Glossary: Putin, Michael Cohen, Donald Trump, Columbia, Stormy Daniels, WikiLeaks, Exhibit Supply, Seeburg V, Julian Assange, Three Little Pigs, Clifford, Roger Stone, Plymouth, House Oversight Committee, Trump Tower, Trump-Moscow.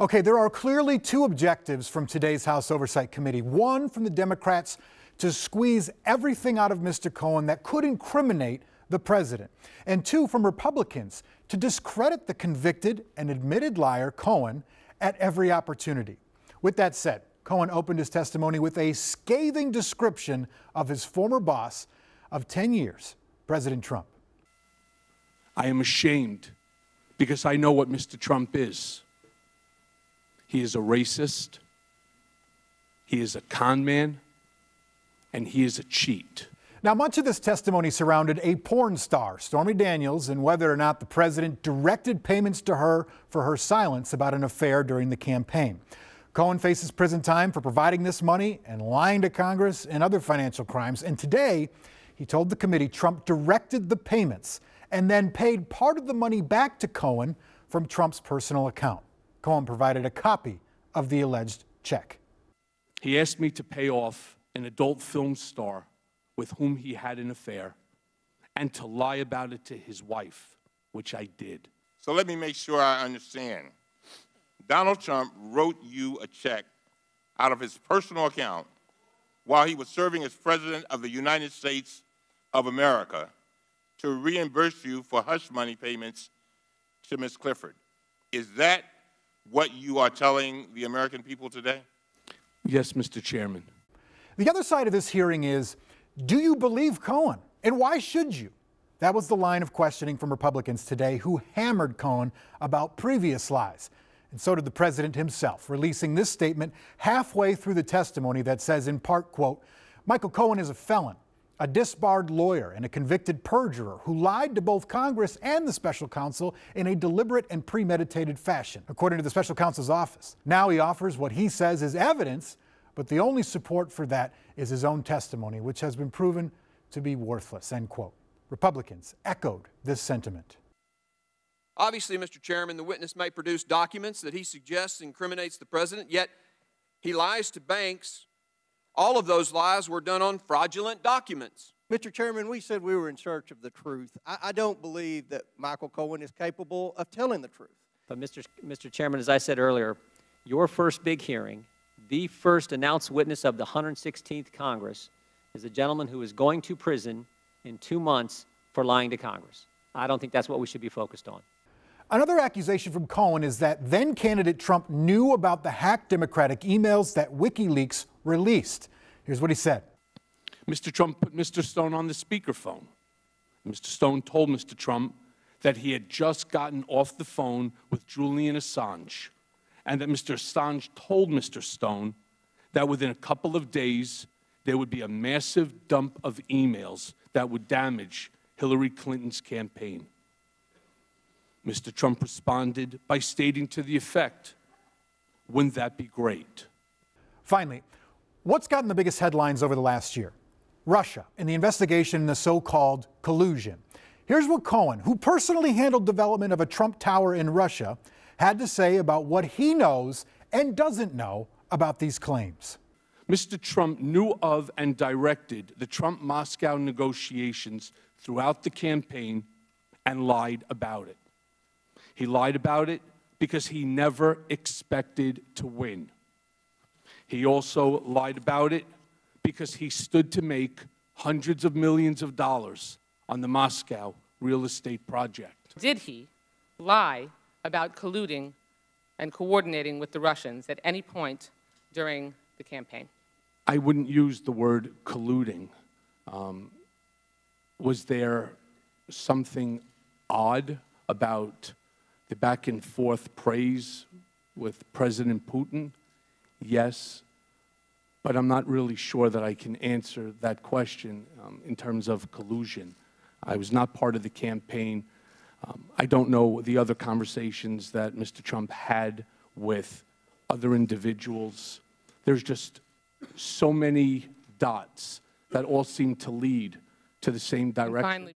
Okay, there are clearly two objectives from today's House Oversight Committee. One from the Democrats to squeeze everything out of Mr. Cohen that could incriminate the president. And two from Republicans to discredit the convicted and admitted liar Cohen at every opportunity. With that said, Cohen opened his testimony with a scathing description of his former boss of 10 years, President Trump. I am ashamed because I know what Mr. Trump is. He is a racist, he is a con man, and he is a cheat. Now, much of this testimony surrounded a porn star, Stormy Daniels, and whether or not the president directed payments to her for her silence about an affair during the campaign. Cohen faces prison time for providing this money and lying to Congress and other financial crimes. And today, he told the committee Trump directed the payments and then paid part of the money back to Cohen from Trump's personal account. Cohen provided a copy of the alleged check. He asked me to pay off an adult film star with whom he had an affair and to lie about it to his wife, which I did. So let me make sure I understand. Donald Trump wrote you a check out of his personal account while he was serving as President of the United States of America to reimburse you for hush money payments to Ms. Clifford. Is that what you are telling the American people today? Yes, Mr. Chairman. The other side of this hearing is, do you believe Cohen? And why should you? That was the line of questioning from Republicans today who hammered Cohen about previous lies. And so did the president himself, releasing this statement halfway through the testimony that says in part, quote, Michael Cohen is a felon, a disbarred lawyer, and a convicted perjurer who lied to both Congress and the special counsel in a deliberate and premeditated fashion, according to the special counsel's office. Now he offers what he says is evidence, but the only support for that is his own testimony, which has been proven to be worthless, end quote. Republicans echoed this sentiment. Obviously, Mr. Chairman, the witness may produce documents that he suggests incriminates the president, yet he lies to banks. All of those lies were done on fraudulent documents. Mr. Chairman, we said we were in search of the truth. I don't believe that Michael Cohen is capable of telling the truth. But Mr. Chairman, as I said earlier, your first big hearing, the first announced witness of the 116th Congress, is a gentleman who is going to prison in 2 months for lying to Congress. I don't think that's what we should be focused on. Another accusation from Cohen is that then-candidate Trump knew about the hacked Democratic emails that WikiLeaks released. Here's what he said. Mr. Trump put Mr. Stone on the speakerphone. Mr. Stone told Mr. Trump that he had just gotten off the phone with Julian Assange, and that Mr. Assange told Mr. Stone that within a couple of days there would be a massive dump of emails that would damage Hillary Clinton's campaign. Mr. Trump responded by stating to the effect, wouldn't that be great? Finally, what's gotten the biggest headlines over the last year? Russia and the investigation in the so-called collusion. Here's what Cohen, who personally handled development of a Trump Tower in Russia, had to say about what he knows and doesn't know about these claims. Mr. Trump knew of and directed the Trump-Moscow negotiations throughout the campaign and lied about it. He lied about it because he never expected to win. He also lied about it because he stood to make hundreds of millions of dollars on the Moscow real estate project. Did he lie about colluding and coordinating with the Russians at any point during the campaign? I wouldn't use the word colluding. Was there something odd about the back and forth praise with President Putin? Yes, but I'm not really sure that I can answer that question in terms of collusion. I was not part of the campaign. I don't know the other conversations that Mr. Trump had with other individuals. There's just so many dots that all seem to lead to the same direction.